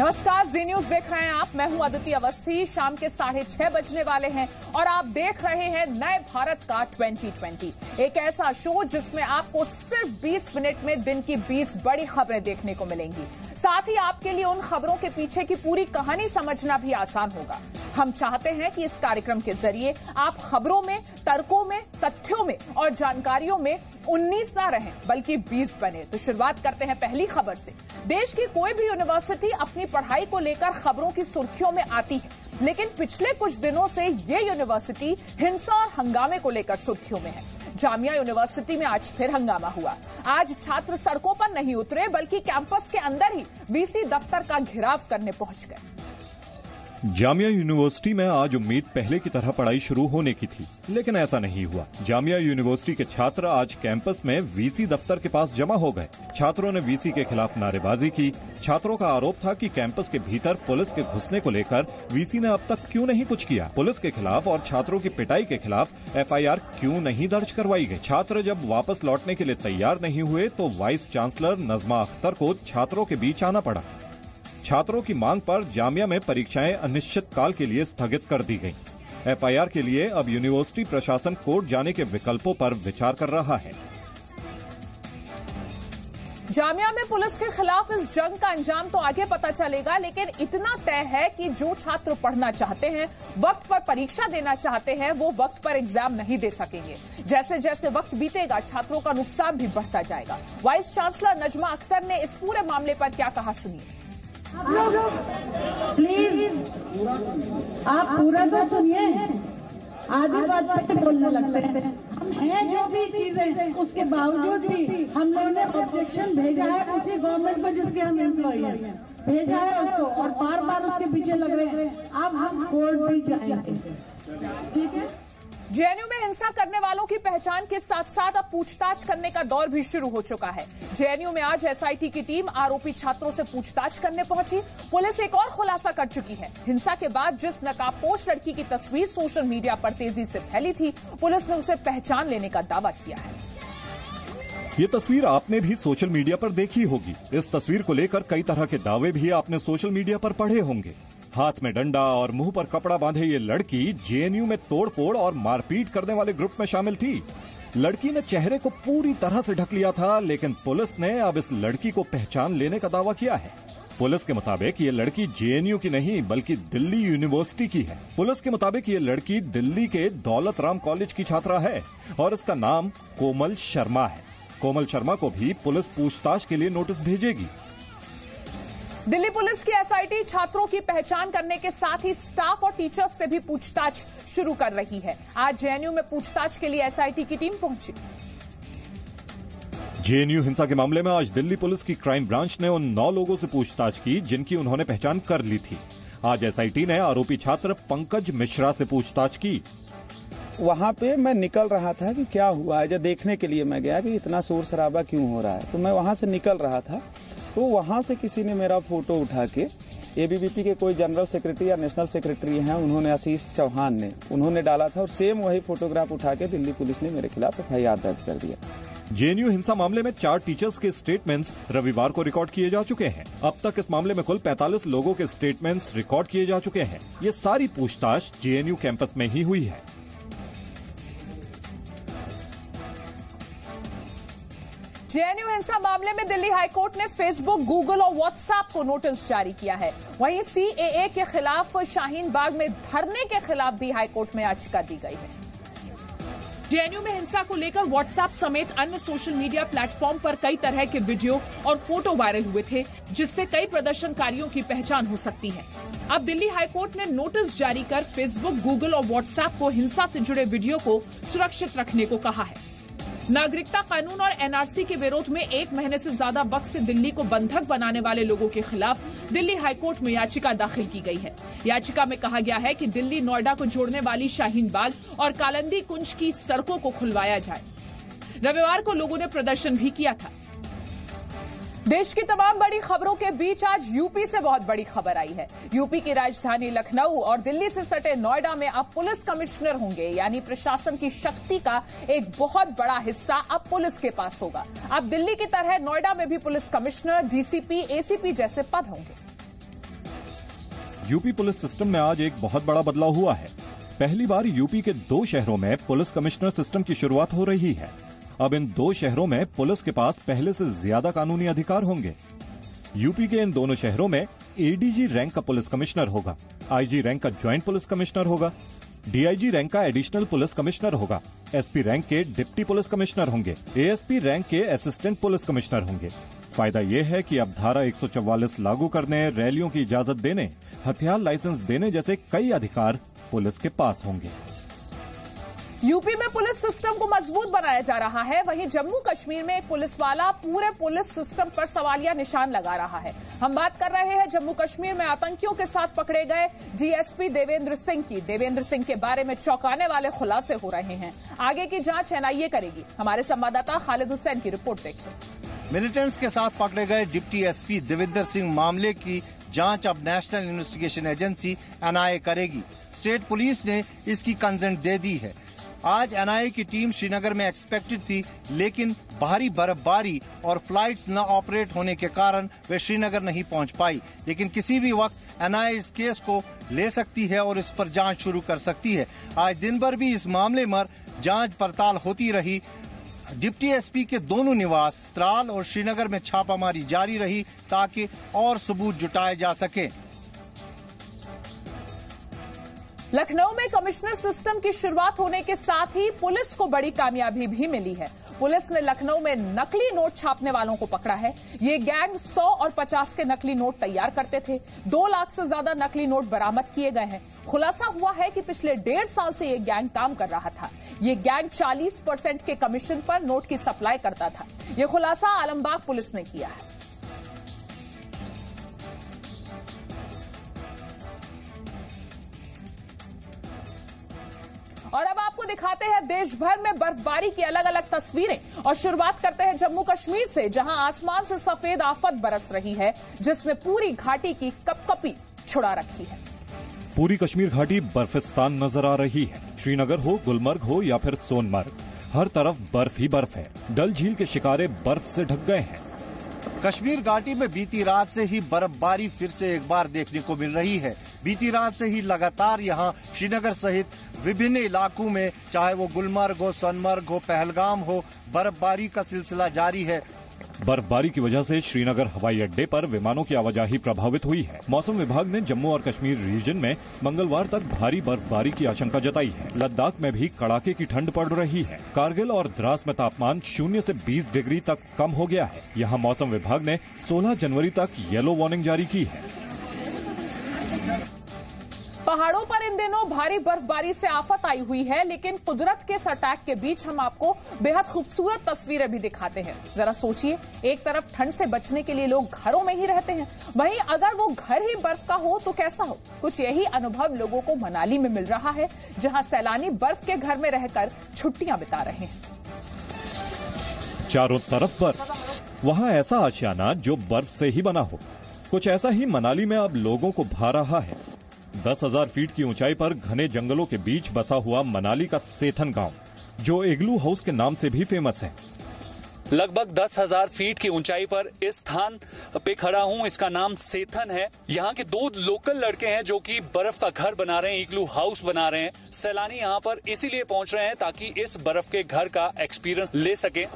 नमस्कार, जी न्यूज देख रहे हैं आप। मैं हूं अदिति अवस्थी। शाम के 6:30 बजने वाले हैं और आप देख रहे हैं नए भारत का 2020, एक ऐसा शो जिसमें आपको सिर्फ 20 मिनट में दिन की 20 बड़ी खबरें देखने को मिलेंगी। साथ ही आपके लिए उन खबरों के पीछे की पूरी कहानी समझना भी आसान होगा। हम चाहते हैं कि इस कार्यक्रम के जरिए आप खबरों में, तर्कों में, तथ्यों में और जानकारियों में 19 ना रहें बल्कि 20 बने। तो शुरुआत करते हैं पहली खबर से। देश की कोई भी यूनिवर्सिटी अपनी पढ़ाई को लेकर खबरों की सुर्खियों में आती है, लेकिन पिछले कुछ दिनों से ये यूनिवर्सिटी हिंसा और हंगामे को लेकर सुर्खियों में है। जामिया यूनिवर्सिटी में आज फिर हंगामा हुआ। आज छात्र सड़कों पर नहीं उतरे बल्कि कैंपस के अंदर ही वीसी दफ्तर का घेराव करने पहुंच गए। जामिया यूनिवर्सिटी में आज उम्मीद पहले की तरह पढ़ाई शुरू होने की थी, लेकिन ऐसा नहीं हुआ। जामिया यूनिवर्सिटी के छात्र आज कैंपस में वीसी दफ्तर के पास जमा हो गए। छात्रों ने वीसी के खिलाफ नारेबाजी की। छात्रों का आरोप था कि कैंपस के भीतर पुलिस के घुसने को लेकर वीसी ने अब तक क्यों नहीं कुछ किया, पुलिस के खिलाफ और छात्रों की पिटाई के खिलाफ FIR क्यों नहीं दर्ज करवाई गयी। छात्र जब वापस लौटने के लिए तैयार नहीं हुए तो वाइस चांसलर नजमा अख्तर को छात्रों के बीच आना पड़ा। छात्रों की मांग पर जामिया में परीक्षाएं अनिश्चितकाल के लिए स्थगित कर दी गईं। FIR के लिए अब यूनिवर्सिटी प्रशासन कोर्ट जाने के विकल्पों पर विचार कर रहा है। जामिया में पुलिस के खिलाफ इस जंग का अंजाम तो आगे पता चलेगा, लेकिन इतना तय है कि जो छात्र पढ़ना चाहते हैं, वक्त पर परीक्षा देना चाहते हैं, वो वक्त पर एग्जाम नहीं दे सकेंगे। जैसे जैसे वक्त बीतेगा छात्रों का नुकसान भी बढ़ता जाएगा। वाइस चांसलर नजमा अख्तर ने इस पूरे मामले पर क्या कहा, सुनिए। प्लीज आप पूरा तो सुनिए, आधी बात पे बोलने लगते हैं। हम हैं जो भी चीजें, उसके बावजूद भी हम लोगों ने ऑब्जेक्शन भेजा है उसी गवर्नमेंट को जिसके हम एम्प्लॉई हैं, भेजा है उसको और बार बार उसके पीछे लग रहे हैं। अब हम कोर्ट भी जाएंगे, ठीक है। जेएनयू में हिंसा करने वालों की पहचान के साथ साथ अब पूछताछ करने का दौर भी शुरू हो चुका है। जेएनयू में आज SIT की टीम आरोपी छात्रों से पूछताछ करने पहुंची। पुलिस एक और खुलासा कर चुकी है। हिंसा के बाद जिस नकाबपोश लड़की की तस्वीर सोशल मीडिया पर तेजी से फैली थी, पुलिस ने उसे पहचान लेने का दावा किया है। ये तस्वीर आपने भी सोशल मीडिया पर देखी होगी। इस तस्वीर को लेकर कई तरह के दावे भी आपने सोशल मीडिया पर पढ़े होंगे। हाथ में डंडा और मुंह पर कपड़ा बांधे ये लड़की जेएनयू में तोड़फोड़ और मारपीट करने वाले ग्रुप में शामिल थी। लड़की ने चेहरे को पूरी तरह से ढक लिया था, लेकिन पुलिस ने अब इस लड़की को पहचान लेने का दावा किया है। पुलिस के मुताबिक ये लड़की जेएनयू की नहीं बल्कि दिल्ली यूनिवर्सिटी की है। पुलिस के मुताबिक ये लड़की दिल्ली के दौलत राम कॉलेज की छात्रा है और इसका नाम कोमल शर्मा है। कोमल शर्मा को भी पुलिस पूछताछ के लिए नोटिस भेजेगी। दिल्ली पुलिस की SIT छात्रों की पहचान करने के साथ ही स्टाफ और टीचर्स से भी पूछताछ शुरू कर रही है। आज जेएनयू में पूछताछ के लिए SIT की टीम पहुंची। जेएनयू हिंसा के मामले में आज दिल्ली पुलिस की क्राइम ब्रांच ने उन 9 लोगों से पूछताछ की जिनकी उन्होंने पहचान कर ली थी। आज SIT ने आरोपी छात्र पंकज मिश्रा से पूछताछ की। वहाँ पे मैं निकल रहा था कि क्या हुआ है, जब देखने के लिए मैं गया कि इतना शोर शराबा क्यों हो रहा है, तो मैं वहाँ से निकल रहा था तो वहाँ से किसी ने मेरा फोटो उठा के ABVP के कोई जनरल सेक्रेटरी या नेशनल सेक्रेटरी हैं, उन्होंने आशीष चौहान ने उन्होंने डाला था और सेम वही फोटोग्राफ उठा के दिल्ली पुलिस ने मेरे खिलाफ FIR दर्ज कर दिया। जेएनयू हिंसा मामले में 4 टीचर्स के स्टेटमेंट्स रविवार को रिकॉर्ड किए जा चुके हैं। अब तक इस मामले में कुल 45 लोगों के स्टेटमेंट्स रिकॉर्ड किए जा चुके हैं। ये सारी पूछताछ जेएनयू कैंपस में ही हुई है। जेएनयू हिंसा मामले में दिल्ली हाईकोर्ट ने फेसबुक, गूगल और व्हाट्सएप को नोटिस जारी किया है। वहीं CAA के खिलाफ शाहीन बाग में धरने के खिलाफ भी हाईकोर्ट में याचिका दी गई है। जेएनयू में हिंसा को लेकर व्हाट्सएप समेत अन्य सोशल मीडिया प्लेटफॉर्म पर कई तरह के वीडियो और फोटो वायरल हुए थे, जिससे कई प्रदर्शनकारियों की पहचान हो सकती है। अब दिल्ली हाईकोर्ट ने नोटिस जारी कर फेसबुक, गूगल और व्हाट्सएप को हिंसा से जुड़े वीडियो को सुरक्षित रखने को कहा है। नागरिकता कानून और NRC के विरोध में 1 महीने से ज्यादा वक्त से दिल्ली को बंधक बनाने वाले लोगों के खिलाफ दिल्ली हाईकोर्ट में याचिका दाखिल की गई है। याचिका में कहा गया है कि दिल्ली नोएडा को जोड़ने वाली शाहीन बाग और कालंदी कुंज की सड़कों को खुलवाया जाए। रविवार को लोगों ने प्रदर्शन भी किया था। देश की तमाम बड़ी खबरों के बीच आज यूपी से बहुत बड़ी खबर आई है। यूपी की राजधानी लखनऊ और दिल्ली से सटे नोएडा में अब पुलिस कमिश्नर होंगे, यानी प्रशासन की शक्ति का एक बहुत बड़ा हिस्सा अब पुलिस के पास होगा। अब दिल्ली की तरह नोएडा में भी पुलिस कमिश्नर, DCP, ACP जैसे पद होंगे। यूपी पुलिस सिस्टम में आज एक बहुत बड़ा बदलाव हुआ है। पहली बार यूपी के दो शहरों में पुलिस कमिश्नर सिस्टम की शुरुआत हो रही है। अब इन दो शहरों में पुलिस के पास पहले से ज्यादा कानूनी अधिकार होंगे। यूपी के इन दोनों शहरों में एडीजी रैंक का पुलिस कमिश्नर होगा, आईजी रैंक का ज्वाइंट पुलिस कमिश्नर होगा, डीआईजी रैंक का एडिशनल पुलिस कमिश्नर होगा, एसपी रैंक के डिप्टी पुलिस कमिश्नर होंगे, एएसपी रैंक के असिस्टेंट पुलिस कमिश्नर होंगे। फायदा ये है कि अब धारा 144 लागू करने, रैलियों की इजाजत देने, हथियार लाइसेंस देने जैसे कई अधिकार पुलिस के पास होंगे। यूपी में पुलिस सिस्टम को मजबूत बनाया जा रहा है, वहीं जम्मू कश्मीर में एक पुलिस वाला पूरे पुलिस सिस्टम पर सवालिया निशान लगा रहा है। हम बात कर रहे हैं जम्मू कश्मीर में आतंकियों के साथ पकड़े गए डीएसपी देवेंद्र सिंह की। देवेंद्र सिंह के बारे में चौंकाने वाले खुलासे हो रहे हैं। आगे की जांच एनआईए करेगी। हमारे संवाददाता खालिद हुसैन की रिपोर्ट देखिए। मिलिटेंट्स के साथ पकड़े गए डिप्टी एसपी देवेंद्र सिंह मामले की जांच अब नेशनल इन्वेस्टिगेशन एजेंसी एनआईए करेगी। स्टेट पुलिस ने इसकी कंसेंट दे दी है। आज एनआईए की टीम श्रीनगर में एक्सपेक्टेड थी, लेकिन भारी बर्फबारी और फ्लाइट्स न ऑपरेट होने के कारण वे श्रीनगर नहीं पहुंच पाई। लेकिन किसी भी वक्त एनआईए इस केस को ले सकती है और इस पर जांच शुरू कर सकती है। आज दिन भर भी इस मामले में जांच पड़ताल होती रही। डिप्टी एसपी के दोनों निवास त्राल और श्रीनगर में छापामारी जारी रही ताकि और सबूत जुटाए जा सके। लखनऊ में कमिश्नर सिस्टम की शुरुआत होने के साथ ही पुलिस को बड़ी कामयाबी भी मिली है। पुलिस ने लखनऊ में नकली नोट छापने वालों को पकड़ा है। ये गैंग 100 और 50 के नकली नोट तैयार करते थे। 2 लाख से ज्यादा नकली नोट बरामद किए गए हैं। खुलासा हुआ है कि पिछले 1.5 साल से ये गैंग काम कर रहा था। ये गैंग 40% के कमीशन पर नोट की सप्लाई करता था। ये खुलासा आलमबाग पुलिस ने किया है। और अब आपको दिखाते हैं देश भर में बर्फबारी की अलग अलग तस्वीरें और शुरुआत करते हैं जम्मू कश्मीर से, जहां आसमान से सफेद आफत बरस रही है जिसने पूरी घाटी की कपकपी छुड़ा रखी है। पूरी कश्मीर घाटी बर्फिस्तान नजर आ रही है। श्रीनगर हो, गुलमर्ग हो या फिर सोनमर्ग, हर तरफ बर्फ ही बर्फ है। डल झील के शिकारे बर्फ से ढक गए हैं। कश्मीर घाटी में बीती रात से ही बर्फबारी फिर से एक बार देखने को मिल रही है। बीती रात से ही लगातार यहाँ श्रीनगर सहित विभिन्न इलाकों में, चाहे वो गुलमर्ग हो, सोनमर्ग हो, पहलगाम हो, बर्फबारी का सिलसिला जारी है। बर्फबारी की वजह से श्रीनगर हवाई अड्डे पर विमानों की आवाजाही प्रभावित हुई है। मौसम विभाग ने जम्मू और कश्मीर रीजन में मंगलवार तक भारी बर्फबारी की आशंका जताई है। लद्दाख में भी कड़ाके की ठंड पड़ रही है। कारगिल और द्रास में तापमान 0 से 20 डिग्री तक कम हो गया है। यहाँ मौसम विभाग ने 16 जनवरी तक येलो वार्निंग जारी की है। पहाड़ों पर इन दिनों भारी बर्फबारी से आफत आई हुई है, लेकिन कुदरत के इस अटैक के बीच हम आपको बेहद खूबसूरत तस्वीरें भी दिखाते हैं। जरा सोचिए, एक तरफ ठंड से बचने के लिए लोग घरों में ही रहते हैं, वहीं अगर वो घर ही बर्फ का हो तो कैसा हो। कुछ यही अनुभव लोगों को मनाली में मिल रहा है, जहां सैलानी बर्फ के घर में रहकर छुट्टियां बिता रहे हैं। चारों तरफ बर्फ, वहाँ ऐसा आशियाना जो बर्फ से ही बना हो। कुछ ऐसा ही मनाली में अब लोगों को भा रहा है। 10,000 फीट की ऊंचाई पर घने जंगलों के बीच बसा हुआ मनाली का सेथन गांव, जो इग्लू हाउस के नाम से भी फेमस है। लगभग 10,000 फीट की ऊंचाई पर इस स्थान पे खड़ा हूँ। इसका नाम सेथन है। यहाँ के 2 लोकल लड़के हैं जो कि बर्फ का घर बना रहे हैं, इग्लू हाउस बना रहे हैं। सैलानी यहाँ पर इसीलिए पहुँच रहे हैं ताकि इस बर्फ के घर का एक्सपीरियंस ले सके।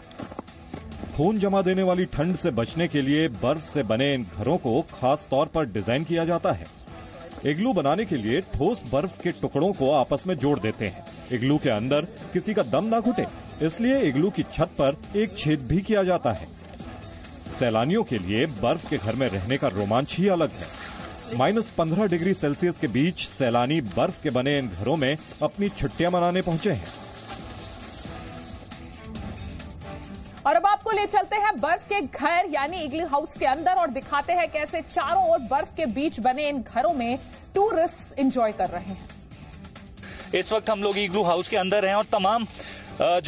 खून जमा देने वाली ठंड से बचने के लिए बर्फ से बने इन घरों को खास तौर पर डिजाइन किया जाता है। इग्लू बनाने के लिए ठोस बर्फ के टुकड़ों को आपस में जोड़ देते हैं। इग्लू के अंदर किसी का दम ना घुटे, इसलिए इग्लू की छत पर एक छेद भी किया जाता है। सैलानियों के लिए बर्फ के घर में रहने का रोमांच ही अलग है। -15 डिग्री सेल्सियस के बीच सैलानी बर्फ के बने इन घरों में अपनी छुट्टियां मनाने पहुंचे हैं। और अब आपको ले चलते हैं बर्फ के घर यानी इग्लू हाउस के अंदर और दिखाते हैं कैसे चारों ओर बर्फ के बीच बने इन घरों में टूरिस्ट एंजॉय कर रहे हैं। इस वक्त हम लोग इग्लू हाउस के अंदर हैं और तमाम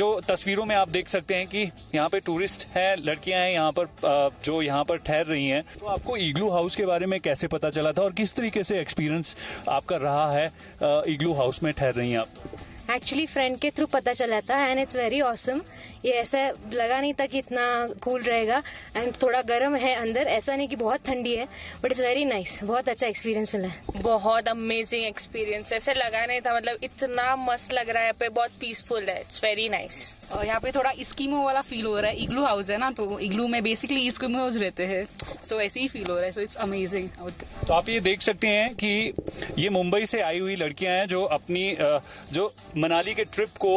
जो तस्वीरों में आप देख सकते हैं कि यहाँ पे टूरिस्ट हैं, लड़कियां हैं यहाँ पर जो यहाँ पर ठहर रही हैं। तो आपको इग्लू हाउस के बारे में कैसे पता चला था और किस तरीके से एक्सपीरियंस आपका रहा है इग्लू हाउस में ठहर रही हैं आप? एक्चुअली फ्रेंड के थ्रू पता चला था एंड इट्स वेरी ऑसम। ये ऐसा लगा नहीं था कि इतना कूल रहेगा एंड थोड़ा गर्म है अंदर, ऐसा नहीं कि बहुत ठंडी है, बट इट्स वेरी नाइस, बहुत अच्छा एक्सपीरियंस मिला है, बहुत अमेजिंग एक्सपीरियंस, ऐसा लगा नहीं था, मतलब इतना मस्त लग रहा है, यहाँ पे बहुत पीसफुल है, इट्स वेरी नाइस। और यहाँ पे थोड़ा स्कीमो वाला फील हो रहा है, इग्लू हाउस है ना, तो इग्लू में बेसिकली स्कीमो हाउस रहते हैं, सो ऐसे ही फील हो रहा है, सो इट्स अमेजिंग। तो आप ये देख सकते हैं कि ये मुंबई से आई हुई लड़कियां हैं जो अपनी जो मनाली के ट्रिप को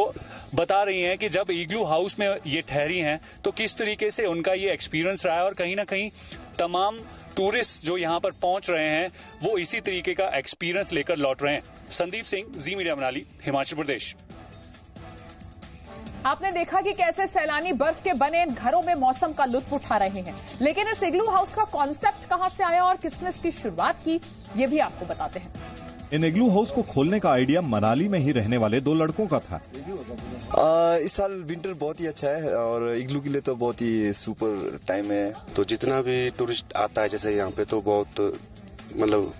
बता रही हैं कि जब इग्लू हाउस में ये ठहरी हैं तो किस तरीके से उनका ये एक्सपीरियंस रहा है, और कहीं ना कहीं तमाम टूरिस्ट जो यहाँ पर पहुंच रहे हैं वो इसी तरीके का एक्सपीरियंस लेकर लौट रहे हैं। संदीप सिंह, जी मीडिया मनाली, हिमाचल प्रदेश। आपने देखा कि कैसे सैलानी बर्फ के बने घरों में मौसम का लुत्फ उठा रहे हैं, लेकिन इस इग्लू हाउस का कॉन्सेप्ट कहां से आया और किसने इसकी शुरुआत की, ये भी आपको बताते हैं। इन इग्लू हाउस को खोलने का आइडिया मनाली में ही रहने वाले दो लड़कों का था। इस साल विंटर बहुत ही अच्छा है और इग्लू के लिए तो बहुत ही सुपर टाइम है, तो जितना भी टूरिस्ट आता है जैसे यहाँ पे तो बहुत मतलब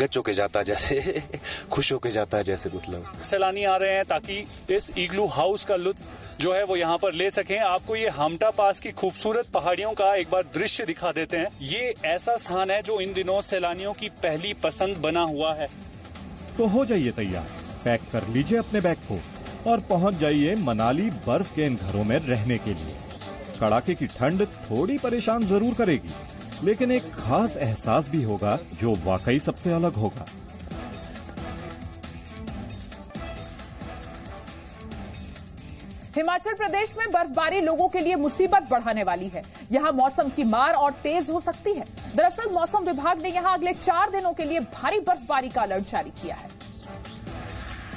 गच होके जाता है, जैसे खुश होके जाता है, जैसे मतलब सैलानी आ रहे हैं ताकि इस इग्लू हाउस का लुत्फ जो है वो यहाँ पर ले सकें। आपको ये हमटा पास की खूबसूरत पहाड़ियों का एक बार दृश्य दिखा देते हैं। ये ऐसा स्थान है जो इन दिनों सैलानियों की पहली पसंद बना हुआ है। तो हो जाइए तैयार, पैक कर लीजिए अपने बैग को और पहुँच जाइए मनाली बर्फ के इन घरों में रहने के लिए। कड़ाके की ठंड थोड़ी परेशान जरूर करेगी, लेकिन एक खास एहसास भी होगा जो वाकई सबसे अलग होगा। हिमाचल प्रदेश में बर्फबारी लोगों के लिए मुसीबत बढ़ाने वाली है। यहाँ मौसम की मार और तेज हो सकती है। दरअसल मौसम विभाग ने यहाँ अगले 4 दिनों के लिए भारी बर्फबारी का अलर्ट जारी किया है।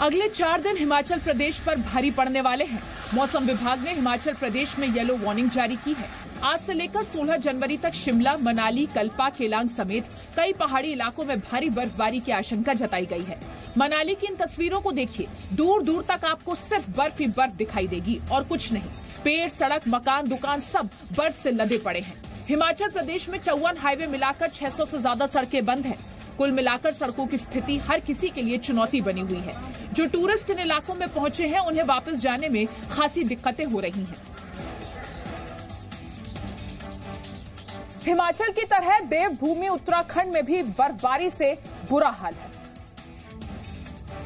अगले 4 दिन हिमाचल प्रदेश पर भारी पड़ने वाले हैं। मौसम विभाग ने हिमाचल प्रदेश में येलो वार्निंग जारी की है। आज से लेकर 16 जनवरी तक शिमला, मनाली, कल्पा, केलांग समेत कई पहाड़ी इलाकों में भारी बर्फबारी की आशंका जताई गई है। मनाली की इन तस्वीरों को देखिए, दूर दूर तक आपको सिर्फ बर्फ ही बर्फ दिखाई देगी और कुछ नहीं। पेड़, सड़क, मकान, दुकान सब बर्फ से लदे पड़े हैं। हिमाचल प्रदेश में 54 हाईवे मिलाकर 600 से ज्यादा सड़कें बंद हैं। कुल मिलाकर सड़कों की स्थिति हर किसी के लिए चुनौती बनी हुई है। जो टूरिस्ट इन इलाकों में पहुंचे हैं उन्हें वापस जाने में खासी दिक्कतें हो रही हैं। हिमाचल की तरह देवभूमि उत्तराखंड में भी बर्फबारी से बुरा हाल है।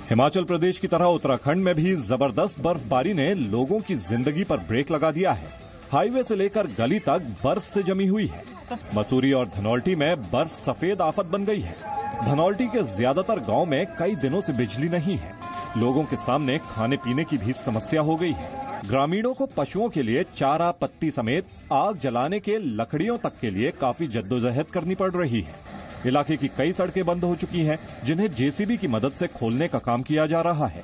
हिमाचल प्रदेश की तरह उत्तराखंड में भी जबरदस्त बर्फबारी ने लोगों की जिंदगी पर ब्रेक लगा दिया है। हाईवे से लेकर गली तक बर्फ से जमी हुई है। मसूरी और धनौल्टी में बर्फ सफेद आफत बन गई है। धनौल्टी के ज्यादातर गांव में कई दिनों से बिजली नहीं है। लोगों के सामने खाने पीने की भी समस्या हो गई है। ग्रामीणों को पशुओं के लिए चारा, पत्ती समेत आग जलाने के लकड़ियों तक के लिए काफी जद्दोजहद करनी पड़ रही है। इलाके की कई सड़कें बंद हो चुकी हैं, जिन्हें जेसीबी की मदद से खोलने का काम किया जा रहा है।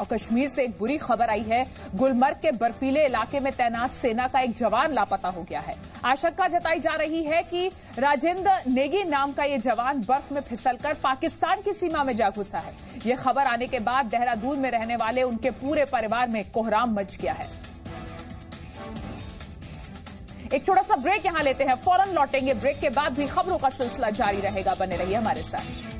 और कश्मीर से एक बुरी खबर आई है। गुलमर्ग के बर्फीले इलाके में तैनात सेना का एक जवान लापता हो गया है। आशंका जताई जा रही है कि राजेंद्र नेगी नाम का ये जवान बर्फ में फिसलकर पाकिस्तान की सीमा में जा घुसा है। ये खबर आने के बाद देहरादून में रहने वाले उनके पूरे परिवार में कोहराम मच गया है। एक छोटा सा ब्रेक यहाँ लेते हैं, फौरन लौटेंगे। ब्रेक के बाद भी खबरों का सिलसिला जारी रहेगा, बने रहिए हमारे साथ।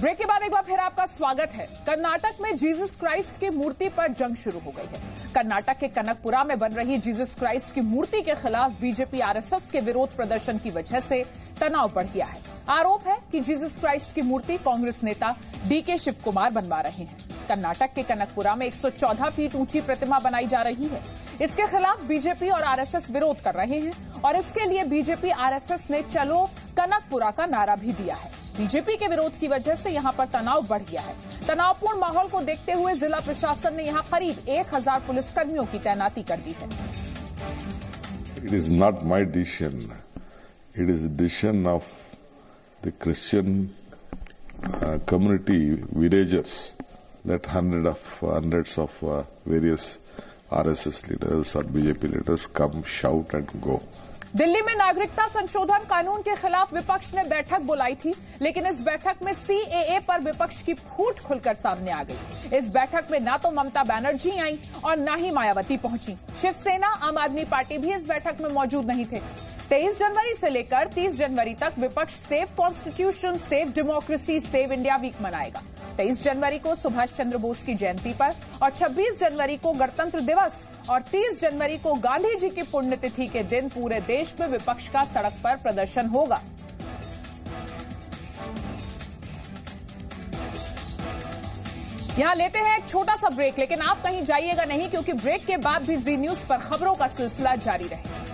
ब्रेक के बाद एक बार फिर आपका स्वागत है। कर्नाटक में जीसस क्राइस्ट की मूर्ति पर जंग शुरू हो गई है। कर्नाटक के कनकपुरा में बन रही जीसस क्राइस्ट की मूर्ति के खिलाफ बीजेपी आरएसएस के विरोध प्रदर्शन की वजह से तनाव बढ़ गया है। आरोप है कि जीसस क्राइस्ट की मूर्ति कांग्रेस नेता डीके शिवकुमार बनवा रहे हैं। कर्नाटक के कनकपुरा में 114 फीट ऊंची प्रतिमा बनाई जा रही है। इसके खिलाफ बीजेपी और आरएसएस विरोध कर रहे हैं और इसके लिए बीजेपी आरएसएस ने चलो कनकपुरा का नारा भी दिया है। बीजेपी के विरोध की वजह से यहाँ पर तनाव बढ़ गया है। तनावपूर्ण माहौल को देखते हुए जिला प्रशासन ने यहाँ करीब 1000 पुलिसकर्मियों की तैनाती कर दी है। It is not my decision, it is decision of The Christian community villagers, that hundreds of various RSS leaders or BJP leaders come, shout and go. Delhi में नागरिकता संशोधन कानून के खिलाफ विपक्ष ने बैठक बुलाई थी, लेकिन इस बैठक में CAA पर विपक्ष की फूट खुलकर सामने आ गई। इस बैठक में ना तो ममता बनर्जी आई और ना ही मायावती पहुंची। शिवसेना, आम आदमी पार्टी भी इस बैठक में मौजूद नहीं थे। 23 जनवरी से लेकर 30 जनवरी तक विपक्ष safe constitution, safe democracy, save India week मनाएगा। 23 जनवरी को सुभाष चंद्र बोस की जयंती पर और 26 जनवरी को गणतंत्र दिवस और 30 जनवरी को गांधी जी की पुण्यतिथि के दिन पूरे देश में विपक्ष का सड़क पर प्रदर्शन होगा। यहाँ लेते हैं एक छोटा सा ब्रेक, लेकिन आप कहीं जाइएगा नहीं, क्योंकि ब्रेक के बाद भी जी न्यूज पर खबरों का सिलसिला जारी रहेगा।